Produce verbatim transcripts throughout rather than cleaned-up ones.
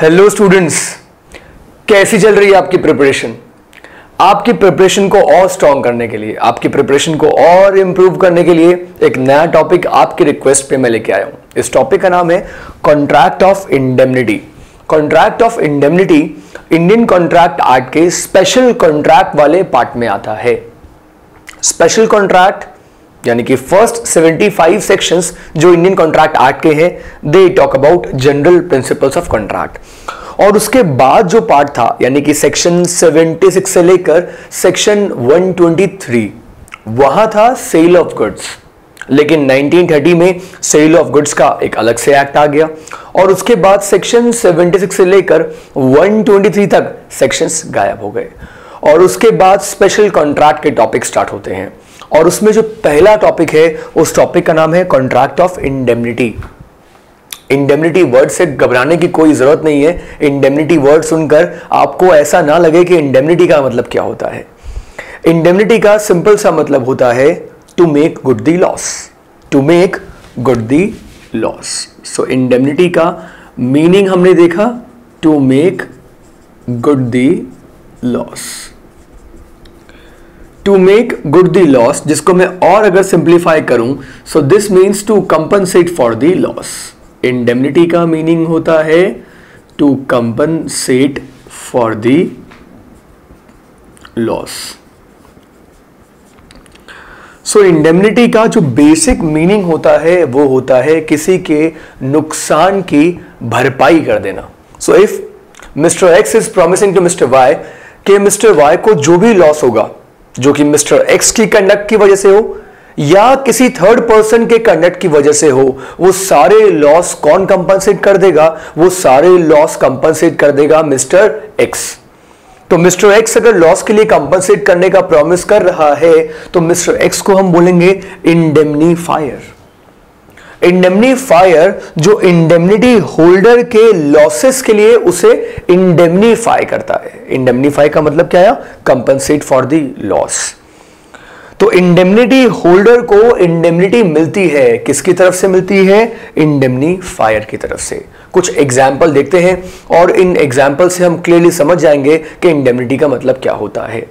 Hello students, कैसी चल रही है आपकी प्रिपरेशन? आपकी प्रिपरेशन को और स्ट्रॉन्ग करने के लिए, आपकी प्रिपरेशन को और इम्प्रूव करने के लिए एक नया टॉपिक आपकी रिक्वेस्ट पे मैं लेके आया हूँ। इस टॉपिक का नाम है contract of indemnity. Contract of indemnity Indian contract act के स्पेशल कॉन्ट्रैक्ट वाले पार्ट में आता है। स्पेशल कॉन्ट्रैक्ट यानी कि फर्स्ट पचहत्तर सेक्शंस जो इंडियन कॉन्ट्रैक्ट आर्ट के हैं, they talk about general principles of contract. और उसके बाद जो पार्ट था यानी कि सेक्शन छिहत्तर से लेकर सेक्शन एक सौ तेईस, वहां था सेल ऑफ गुड्स। लेकिन उन्नीस सौ तीस में सेल ऑफ गुड्स का एक अलग से एक्ट आ गया और उसके बाद सेक्शन छिहत्तर से लेकर एक सौ तेईस तक सेक्शंस गायब हो गए। और उसके बाद स्पेशल कॉन्ट्रैक्ट के टॉपिक स्टार्ट होते हैं और उसमें जो पहला टॉपिक है उस टॉपिक का नाम है contract of indemnity. Indemnity word से घबराने की कोई जरूरत नहीं है। इंडेमनिटी वर्ड सुनकर आपको ऐसा ना लगे कि इंडेमनिटी का मतलब क्या होता है। इंडेमनिटी का सिंपल सा मतलब होता है to make good the loss, to make good the loss. So indemnity का मीनिंग हमने देखा, to make good the loss. To make good the loss जिसको मैं और अगर सिंप्लीफाई करूं, so this means to compensate for the loss. Indemnity का meaning होता है to compensate for the loss. So indemnity का जो बेसिक मीनिंग होता है वो होता है किसी के नुकसान की भरपाई कर देना। So if mister X is promising to mister Y के मिस्टर वाई को जो भी लॉस होगा जो कि मिस्टर एक्स की कंडक्ट की वजह से हो या किसी थर्ड पर्सन के कंडक्ट की वजह से हो, वो सारे लॉस कौन कंपनसेट कर देगा? वो सारे लॉस कंपनसेट कर देगा मिस्टर एक्स। तो मिस्टर एक्स अगर लॉस के लिए कंपनसेट करने का प्रॉमिस कर रहा है तो मिस्टर एक्स को हम बोलेंगे इंडेमनीफायर। इंडेमनीफायर जो इंडेमनिटी होल्डर के लॉसेस के लिए उसे इंडेमनीफाई करता है। इंडेमनीफाई का मतलब क्या है? Compensate for the loss. तो इंडेमनिटी होल्डर को इंडेमनिटी मिलती है, किसकी तरफ से मिलती है? इंडेमनीफायर की तरफ से। कुछ एग्जाम्पल देखते हैं और इन एग्जाम्पल से हम क्लियरली समझ जाएंगे कि इंडेमनिटी का मतलब क्या होता है।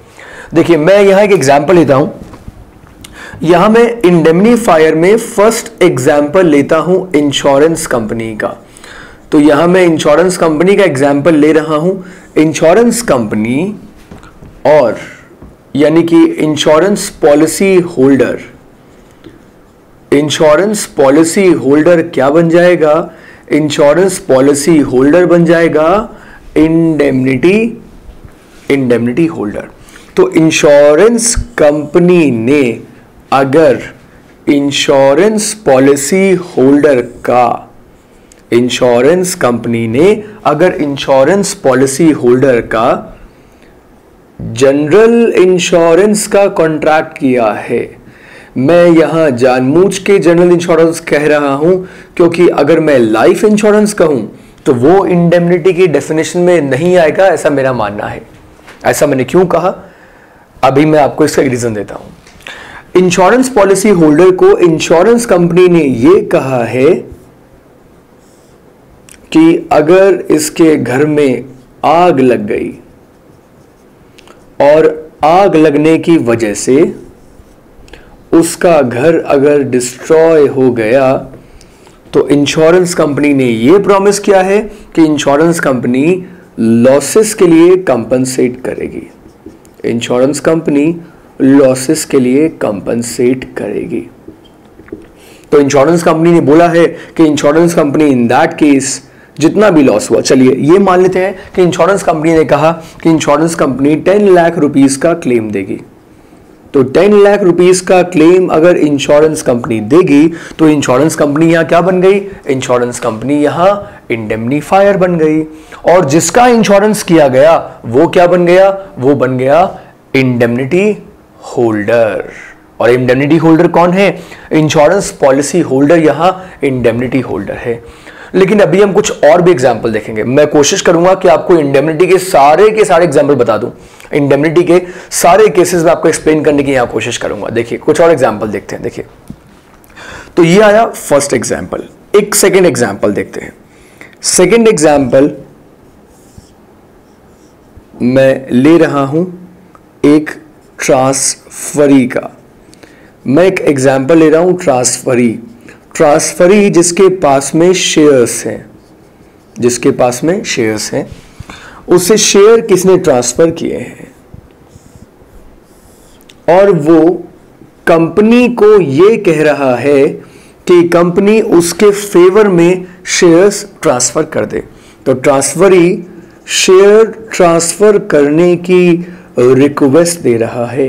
देखिए, मैं यहाँ एक एग्जाम्पल लेता हूं। यहाँ मैं इंडेमनीफायर में फर्स्ट एग्जाम्पल लेता हूं इंश्योरेंस कंपनी का। तो यहाँ मैं इंश्योरेंस कंपनी का एग्जाम्पल ले रहा हूं। इंश्योरेंस कंपनी और यानी कि insurance policy holder, insurance policy holder क्या बन जाएगा? इंश्योरेंस पॉलिसी होल्डर बन जाएगा इंडेमनिटी इंडेमनिटी होल्डर। तो इंश्योरेंस कंपनी ने अगर इंश्योरेंस पॉलिसी होल्डर का इंश्योरेंस कंपनी ने अगर इंश्योरेंस पॉलिसी होल्डर का जनरल इंश्योरेंस का कॉन्ट्रैक्ट किया है। मैं यहाँ जानबूझ के जनरल इंश्योरेंस कह रहा हूँ क्योंकि अगर मैं लाइफ इंश्योरेंस कहूँ तो वो इंडेमनिटी की डेफिनेशन में नहीं आएगा, ऐसा मेरा मानना है। ऐसा मैंने क्यों कहा, अभी मैं आपको इसका रीजन देता हूँ। इंश्योरेंस पॉलिसी होल्डर को इंश्योरेंस कंपनी ने ये कहा है कि अगर इसके घर में आग लग गई और आग लगने की वजह से उसका घर अगर डिस्ट्रॉय हो गया तो इंश्योरेंस कंपनी ने ये प्रॉमिस किया है कि इंश्योरेंस कंपनी लॉसेस के लिए कंपनसेट करेगी। इंश्योरेंस कंपनी लॉसेस के लिए कंपनसेट करेगी। तो इंश्योरेंस कंपनी ने बोला है कि insurance company in that case जितना भी लॉस हुआ, चलिए ये मान लेते हैं कि इंश्योरेंस कंपनी ने कहा कि इंश्योरेंस कंपनी दस लाख रुपीस का क्लेम देगी। तो दस लाख रुपीस का क्लेम अगर इंश्योरेंस कंपनी देगी तो इंश्योरेंस कंपनी यहाँ क्या बन गई? इंश्योरेंस कंपनी यहाँ इंडेमनीफायर बन गई। और जिसका इंश्योरेंस किया गया वो क्या बन गया? वो बन गया इंडेमनिटी होल्डर। और इंडेमनिटी होल्डर कौन है? इंश्योरेंस पॉलिसी होल्डर यहाँ इंडेमनिटी होल्डर है। लेकिन अभी हम कुछ और भी एग्जाम्पल देखेंगे। मैं कोशिश करूंगा कि आपको इंडेमनिटी के सारे के सारे एग्जाम्पल बता दूं। इंडेमनिटी के सारे केसेस में आपको एक्सप्लेन करने की यहां कोशिश करूंगा। देखिए, कुछ और एग्जाम्पल देखते हैं। देखिए, तो ये आया फर्स्ट एग्जाम्पल। एक सेकेंड एग्जाम्पल देखते हैं। सेकेंड एग्जाम्पल मैं ले रहा हूँ एक ट्रांसफरी का, मैं एक एग्जाम्पल ले रहा हूँ ट्रांसफरी ट्रांसफरी जिसके पास में शेयर्स हैं, जिसके पास में शेयर्स हैं उसे शेयर किसने ट्रांसफर किए हैं, और वो कंपनी को ये कह रहा है कि कंपनी उसके फेवर में शेयर्स ट्रांसफर कर दे। तो ट्रांसफरी शेयर ट्रांसफर करने की रिक्वेस्ट दे रहा है,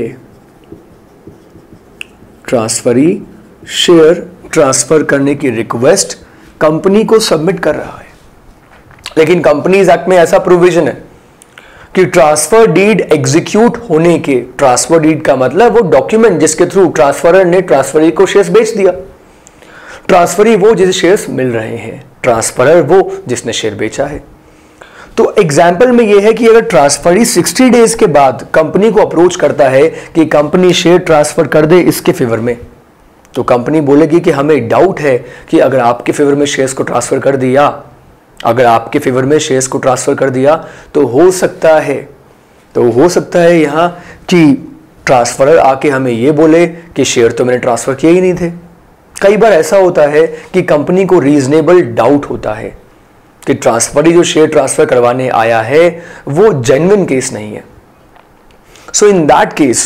ट्रांसफरी शेयर ट्रांसफर करने की रिक्वेस्ट कंपनी को सबमिट कर रहा है। लेकिन कंपनीज एक्ट में ऐसा प्रोविजन है कि ट्रांसफर डीड एग्जीक्यूट होने के, ट्रांसफर डीड का मतलब वो डॉक्यूमेंट जिसके थ्रू ट्रांसफरर ने ट्रांसफरी को शेयर्स बेच दिया, ट्रांसफरी वो जिसे शेयर्स मिल रहे हैं, ट्रांसफरर वो जिसने शेयर बेचा है। तो एग्जाम्पल में यह है कि अगर ट्रांसफरी सिक्सटी डेज के बाद कंपनी को अप्रोच करता है कि कंपनी शेयर ट्रांसफर कर दे इसके फेवर में, तो कंपनी बोलेगी कि हमें डाउट है कि अगर आपके फेवर में शेयर्स को ट्रांसफर कर दिया अगर आपके फेवर में शेयर्स को ट्रांसफर कर दिया तो हो सकता है तो हो सकता है यहाँ कि ट्रांसफरर आके हमें ये बोले कि शेयर तो मैंने ट्रांसफर किए ही नहीं थे। कई बार ऐसा होता है कि कंपनी को रीजनेबल डाउट होता है कि ट्रांसफरी जो शेयर ट्रांसफर करवाने आया है वो जेन्युइन केस नहीं है। So in that case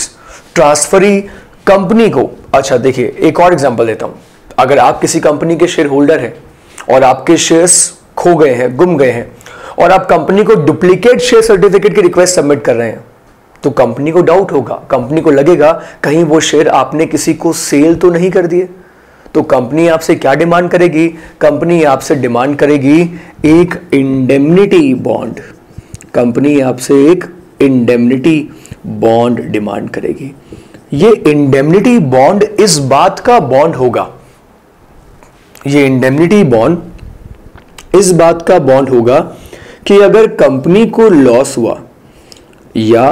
transferee company को, अच्छा देखिए एक और एग्जाम्पल देता हूँ, अगर आप किसी कंपनी के शेयर होल्डर हैं और आपके शेयर्स खो गए हैं, गुम गए हैं, और आप कंपनी को डुप्लीकेट शेयर सर्टिफिकेट की रिक्वेस्ट सबमिट कर रहे हैं, तो कंपनी को डाउट होगा, कंपनी को लगेगा कहीं वो शेयर आपने किसी को सेल तो नहीं कर दिए। तो कंपनी आपसे क्या डिमांड करेगी, कंपनी आपसे डिमांड करेगी एक इंडेमनिटी बॉन्ड, कंपनी आपसे एक इंडेमनिटी बॉन्ड डिमांड करेगी। ये इंडेमनिटी बॉन्ड इस बात का बॉन्ड होगा, ये इंडेमनिटी बॉन्ड इस बात का बॉन्ड होगा कि अगर कंपनी को लॉस हुआ या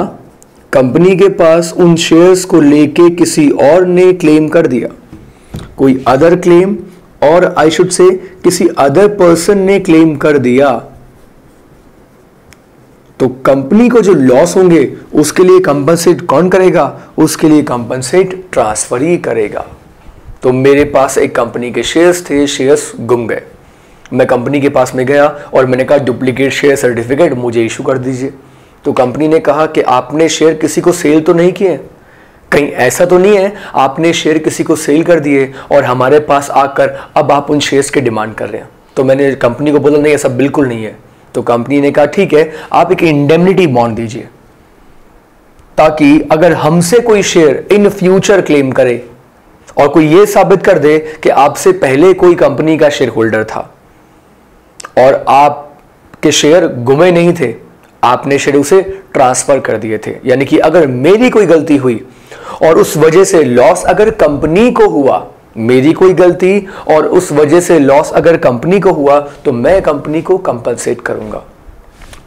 कंपनी के पास उन शेयर्स को लेके किसी और ने क्लेम कर दिया, कोई अदर क्लेम, और आई शुड से किसी अदर पर्सन ने क्लेम कर दिया, तो कंपनी को जो लॉस होंगे उसके लिए कंपनसेट कौन करेगा, उसके लिए कंपनसेट ट्रांसफर ही करेगा। तो मेरे पास एक कंपनी के शेयर्स थे, शेयर्स गुम गए, मैं कंपनी के पास में गया और मैंने कहा डुप्लीकेट शेयर सर्टिफिकेट मुझे इशू कर दीजिए। तो कंपनी ने कहा कि आपने शेयर किसी को सेल तो नहीं किए, कहीं ऐसा तो नहीं है आपने शेयर किसी को सेल कर दिए और हमारे पास आकर अब आप उन शेयर्स की डिमांड कर रहे हैं। तो मैंने कंपनी को बोला नहीं ऐसा बिल्कुल नहीं है। तो कंपनी ने कहा ठीक है, आप एक इंडेमनिटी बॉन्ड दीजिए ताकि अगर हमसे कोई शेयर इन फ्यूचर क्लेम करे और कोई ये साबित कर दे कि आपसे पहले कोई कंपनी का शेयर होल्डर था और आपके शेयर गुमे नहीं थे, आपने शेयर उसे ट्रांसफर कर दिए थे, यानी कि अगर मेरी कोई गलती हुई और उस वजह से लॉस अगर कंपनी को हुआ, मेरी कोई गलती और उस वजह से लॉस अगर कंपनी को हुआ तो मैं कंपनी को कंपनसेट करूंगा।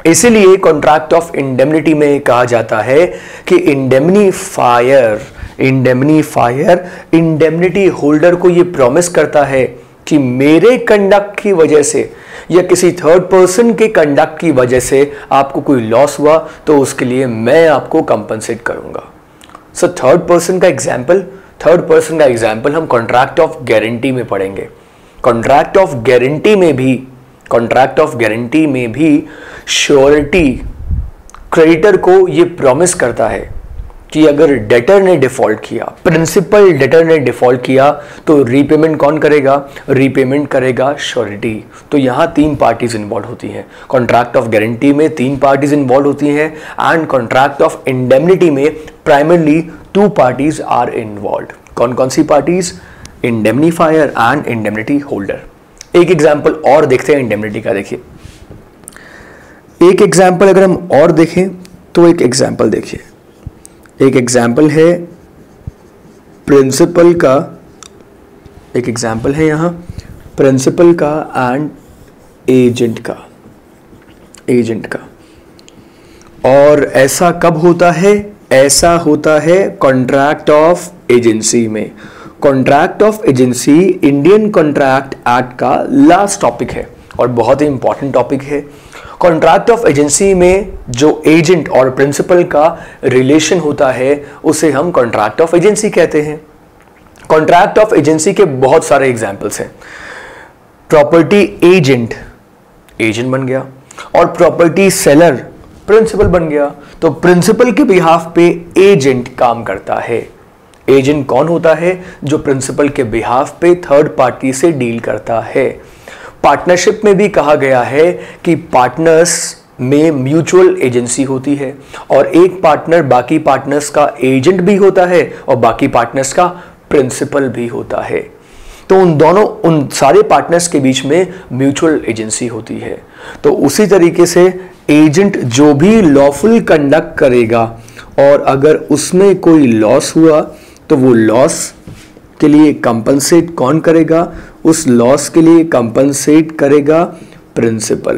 इसीलिए कॉन्ट्रैक्ट ऑफ इंडेमनिटी में कहा जाता है कि इंडेमनीफायर इंडेमनीफायर इंडेमनिटी होल्डर को यह प्रॉमिस करता है कि मेरे कंडक्ट की वजह से या किसी थर्ड पर्सन के कंडक्ट की वजह से आपको कोई लॉस हुआ तो उसके लिए मैं आपको कंपनसेट करूंगा। सो थर्ड पर्सन का एग्जाम्पल थर्ड पर्सन का एग्जाम्पल हम कॉन्ट्रैक्ट ऑफ गारंटी में पढ़ेंगे। कॉन्ट्रैक्ट ऑफ गारंटी में भी कॉन्ट्रैक्ट ऑफ गारंटी में भी श्योरिटी क्रेडिटर को ये प्रॉमिस करता है कि अगर डेटर ने डिफॉल्ट किया, प्रिंसिपल डेटर ने डिफॉल्ट किया तो रीपेमेंट कौन करेगा, रीपेमेंट करेगा श्योरिटी। तो यहाँ तीन पार्टीज इन्वॉल्व होती हैं, कॉन्ट्रैक्ट ऑफ गारंटी में तीन पार्टीज इन्वॉल्व होती हैं एंड कॉन्ट्रैक्ट ऑफ इंडेमनिटी में primarily two parties are involve. कौन कौन सी parties, indemnifier and indemnity holder. एक एग्जाम्पल और देखते हैं इंडेमनिटी का। देखिए एक एग्जाम्पल अगर हम और देखें तो एक एग्जाम्पल देखिए एक एग्जाम्पल है प्रिंसिपल का एक एग्जाम्पल है यहाँ प्रिंसिपल का एंड एजेंट का एजेंट का और ऐसा कब होता है, ऐसा होता है कॉन्ट्रैक्ट ऑफ एजेंसी में। Contract of agency Indian contract act का लास्ट टॉपिक है और बहुत ही इंपॉर्टेंट टॉपिक है। कॉन्ट्रैक्ट ऑफ एजेंसी में जो एजेंट और प्रिंसिपल का रिलेशन होता है उसे हम कॉन्ट्रैक्ट ऑफ एजेंसी कहते हैं। कॉन्ट्रैक्ट ऑफ एजेंसी के बहुत सारे एग्जाम्पल्स हैं। प्रॉपर्टी एजेंट एजेंट बन गया और प्रॉपर्टी सेलर प्रिंसिपल बन गया। तो प्रिंसिपल के बिहाफ पे एजेंट काम करता है। एजेंट कौन होता है? जो प्रिंसिपल के बिहाफ पे थर्ड पार्टी से डील करता है। पार्टनरशिप में भी कहा गया है कि पार्टनर्स में म्यूचुअल एजेंसी होती है और एक पार्टनर बाकी पार्टनर्स का एजेंट भी होता है और बाकी पार्टनर्स का प्रिंसिपल भी होता है। तो उन दोनों उन सारे पार्टनर्स के बीच में म्यूचुअल एजेंसी होती है। तो उसी तरीके से एजेंट जो भी लॉफुल कंडक्ट करेगा और अगर उसमें कोई लॉस हुआ तो वो लॉस के लिए कंपनसेट कौन करेगा? उस लॉस के लिए कंपनसेट करेगा प्रिंसिपल।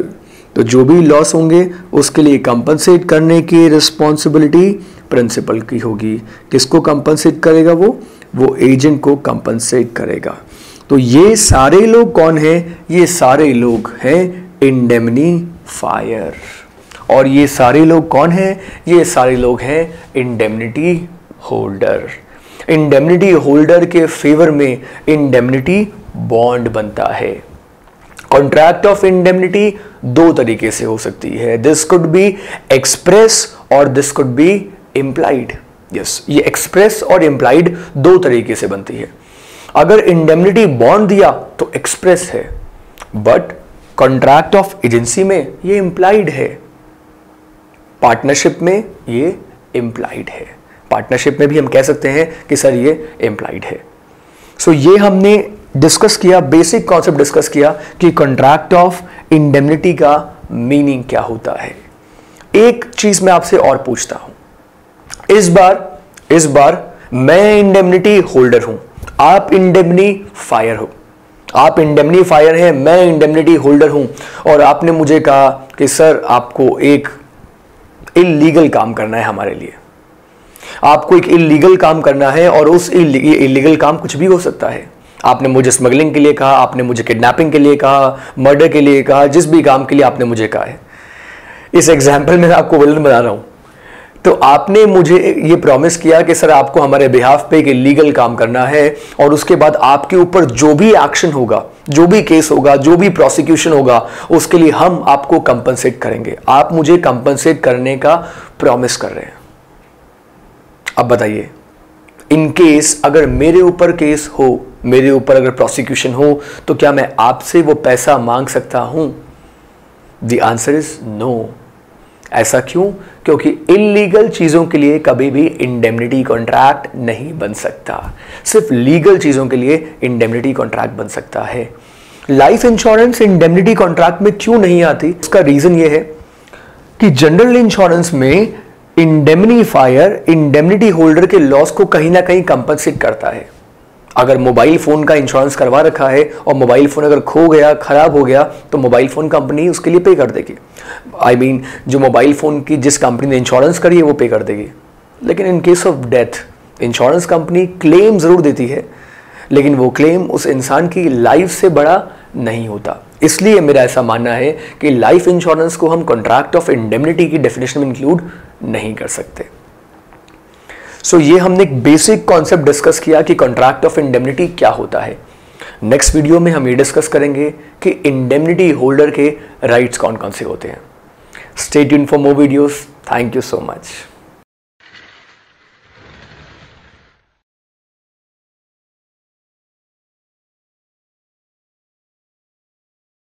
तो जो भी लॉस होंगे उसके लिए कंपनसेट करने की रिस्पॉन्सिबिलिटी प्रिंसिपल की होगी। किसको कंपनसेट करेगा? वो वो एजेंट को कंपनसेट करेगा। तो ये सारे लोग कौन हैं? ये सारे लोग हैं इंडेमनीफायर। और ये सारे लोग कौन हैं? ये सारे लोग हैं इंडेमनिटी होल्डर। इंडेमनिटी होल्डर के फेवर में इंडेमनिटी बॉन्ड बनता है। कॉन्ट्रैक्ट ऑफ इंडेमनिटी दो तरीके से हो सकती है। दिस कुड बी एक्सप्रेस और this could be implied. Yes yes, ये एक्सप्रेस और इम्प्लाइड दो तरीके से बनती है। अगर इंडेमनिटी बॉन्ड दिया तो एक्सप्रेस है, बट कॉन्ट्रैक्ट ऑफ एजेंसी में ये इम्प्लाइड है, पार्टनरशिप में ये इम्प्लाइड है। पार्टनरशिप में भी हम कह सकते हैं कि सर ये इम्प्लाइड है। सो so, ये हमने डिस्कस किया, बेसिक कॉन्सेप्ट डिस्कस किया कि कॉन्ट्रैक्ट ऑफ इंडेमनिटी का मीनिंग क्या होता है। एक चीज मैं आपसे और पूछता हूं, इस बार इस बार मैं इंडेमनिटी होल्डर हूं, आप इंडेमनीफायर हो। आप इंडेमनीफायर हैं, मैं इंडेमनिटी होल्डर हूं और आपने मुझे कहा कि सर आपको एक इल्लीगल काम करना है हमारे लिए। आपको एक इल्लीगल काम करना है और उस इल्लीगल काम कुछ भी हो सकता है। आपने मुझे स्मगलिंग के लिए कहा, आपने मुझे किडनैपिंग के लिए कहा, मर्डर के लिए कहा, जिस भी काम के लिए आपने मुझे कहा है। इस एग्जाम्पल में आपको विलन बना रहा हूं। तो आपने मुझे ये प्रॉमिस किया कि सर आपको हमारे बिहाफ पे एक इलीगल काम करना है और उसके बाद आपके ऊपर जो भी एक्शन होगा, जो भी केस होगा, जो भी प्रोसिक्यूशन होगा, उसके लिए हम आपको कंपनसेट करेंगे। आप मुझे कंपनसेट करने का प्रॉमिस कर रहे हैं। अब बताइए, इन केस अगर मेरे ऊपर केस हो, मेरे ऊपर अगर प्रोसिक्यूशन हो, तो क्या मैं आपसे वो पैसा मांग सकता हूं? The answer is no. ऐसा क्यों? क्योंकि इल्लीगल चीजों के लिए कभी भी इंडेमनिटी कॉन्ट्रैक्ट नहीं बन सकता। सिर्फ लीगल चीजों के लिए इंडेमनिटी कॉन्ट्रैक्ट बन सकता है। लाइफ इंश्योरेंस इंडेमनिटी कॉन्ट्रैक्ट में क्यों नहीं आती? इसका रीजन यह है कि जनरल इंश्योरेंस में इंडेमनीफायर इंडेमनिटी होल्डर के लॉस को कहीं ना कहीं कंपनसेट करता है। अगर मोबाइल फोन का इंश्योरेंस करवा रखा है और मोबाइल फोन अगर खो गया, खराब हो गया, तो मोबाइल फोन कंपनी उसके लिए पे कर देगी। आई मीन जो मोबाइल फोन की जिस कंपनी ने इंश्योरेंस करी है वो पे कर देगी। लेकिन in case of death insurance company claim जरूर देती है, लेकिन वो क्लेम उस इंसान की लाइफ से बड़ा नहीं होता। इसलिए मेरा ऐसा मानना है कि लाइफ इंश्योरेंस को हम कॉन्ट्रैक्ट ऑफ इंडेमनिटी की डेफिनेशन में इंक्लूड नहीं कर सकते। सो so, ये हमने एक बेसिक कॉन्सेप्ट डिस्कस किया कि कॉन्ट्रैक्ट ऑफ इंडेमनिटी क्या होता है। नेक्स्ट वीडियो में हम ये डिस्कस करेंगे कि इंडेमनिटी होल्डर के राइट्स कौन कौन से होते हैं। Stay tuned for more videos. Thank you so much.